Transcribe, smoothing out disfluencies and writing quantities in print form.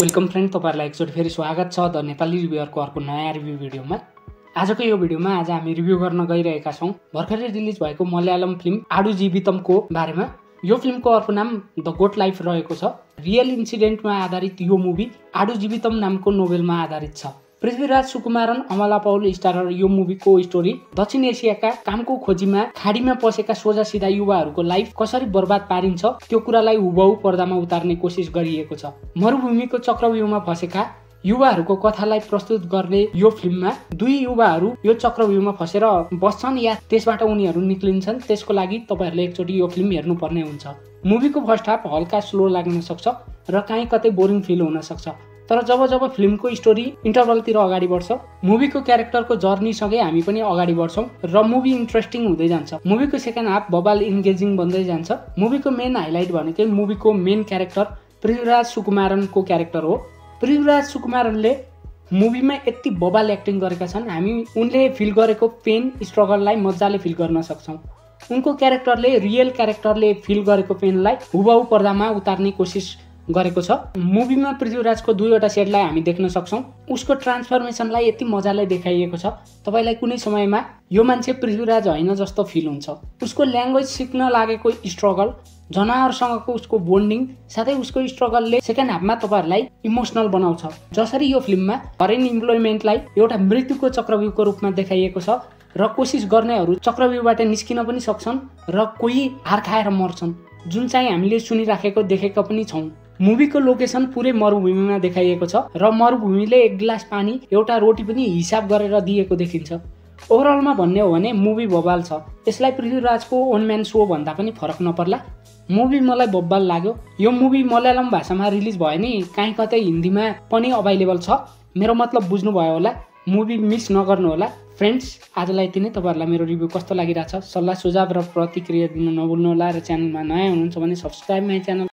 Welcome friend, तपाईहरुलाई एकचोटि फेरि स्वागत छ द नेपाली रिभ्युअर को अर्को नयाँ रिभ्यू भिडियो में। आजको यो भिडियो में आज हामी रिभ्यू गर्न गइरहेका छौं भर्खरै रिलिज भएको मलयालम फिल्म आडुजीवीतम को बारे में। यो फिल्म को अर्को नाम द गोट लाइफ रहेको छ। रियल इन्सिडेन्ट में आधारित यो मूवी आडुजीवीतम नाम को नोवेल में आधारित छ। पृथ्वीराज राज सुकुमारन, अमला पौल स्टारर यो मूवी को स्टोरी दक्षिण एशिया का काम को खोजी में खाड़ी में पसेका सोझा सीधा युवा को लाइफ कसरी बर्बाद पारिन्छ त्यो कुरालाई हुबहु पर्दा में उतार्ने कोशिश गरिएको छ। मरुभूमि को चक्रव्यूह में फसेका युवा को कथालाई प्रस्तुत गर्ने यो फिल्म में दुई युवा यो चक्रव्यूह में फसेर बस्छन् या त्यसबाट उनीहरू निक्लिन्छन्। त्यसको लागि तपाईहरुले एकचोटी यो फिल्म हेर्नु पर्ने हुन्छ। मूवी को फर्स्ट हाफ हल्का स्लो लाग्न सक्छ र कहीं कतै बोरिङ फिल हुन सक्छ, तर जब जब फिल्म को स्टोरी इंटरवल तीर अगाडि बढ्छ मूवी को क्यारेक्टर को जर्नी सँगै हामी पनि अगाडि बढ्छौं र मूवी इन्ट्रेस्टिङ हुँदै जान्छ। मूवी को सेकेन्ड हाफ बबाल इंगेजिङ बन्दै जान्छ। मूवी को मेन हाइलाइट भनेकै मूवी को मेन क्यारेक्टर पृथ्वीराज सुकुमारन को क्यारेक्टर हो। पृथ्वीराज सुकुमारनले मूवी में यति बबाल एक्टिङ गरेका छन्, हामी उनले फिल गरेको पेन स्ट्रगललाई मजाले फिल गर्न सक्छौं। उनको क्यारेक्टरले रियल क्यारेक्टरले फिल गरेको पेनलाई हुबहु पर्दामा उतार्ने कोसिस गरेको छ। मूवी में पृथ्वीराज को दुईवटा सेडलाई हामी देख्न सक्छौं। उसको ट्रान्सफर्मेसनलाई यति मजाले देखाइएको छ तपाईलाई कुनै समयमा यो मान्छे पृथ्वीराज हैन जस्तो फिल हुन्छ। उसको ल्याङ्ग्वेज सिक्न लागेको स्ट्रगल, जनावरसँगको उसको बोन्डिङ, साथै उसको स्ट्रगलले सेकेन्ड हाफमा तपाईहरुलाई इमोसनल बनाउँछ। जसरी यो फिल्ममा फरेन इम्प्लोयमेन्टलाई एउटा मृत्युको चक्रव्यूहको रूपमा देखाइएको छ र कोशिश गर्नेहरू चक्रव्यूहबाट निस्किन पनि सक्छन् र कोही हार खाएर मर्छन्, जुन चाहिँ हामीले सुनिराखेको देखेका पनि छौं। मूवी को लोकेशन पूरे मरुभूमि में देखाइएको छ र मरुभूमिले एक गिलास पानी एउटा रोटी पनि हिसाब गरेर दिएको देखिन्छ। ओभरअल में भन्ने हो भने मूवी बब्बाल छ। यसलाई पृथ्वीराज को वन मैन शो भन्दा पनि फरक नपर्ला। मूवी मलाई बब्बाल लाग्यो। यो मूवी मलयालम भाषा में रिलीज भयो नि, कहीं कतै हिंदी में पनि अवेलेबल छ। मेरो मतलब बुझ्नुभयो होला। मूवी मिस नगर्नुहोला फ्रेंड्स। आजलाई यति नै। तपाईहरुलाई मेरो रिभ्यू कस्तो लागिराछ सल्लाह सुझाव र प्रतिक्रिया दिन नभुल्नुहोला र च्यानलमा नयाँ हुनुहुन्छ भने सब्स्क्राइब माइ च्यानल।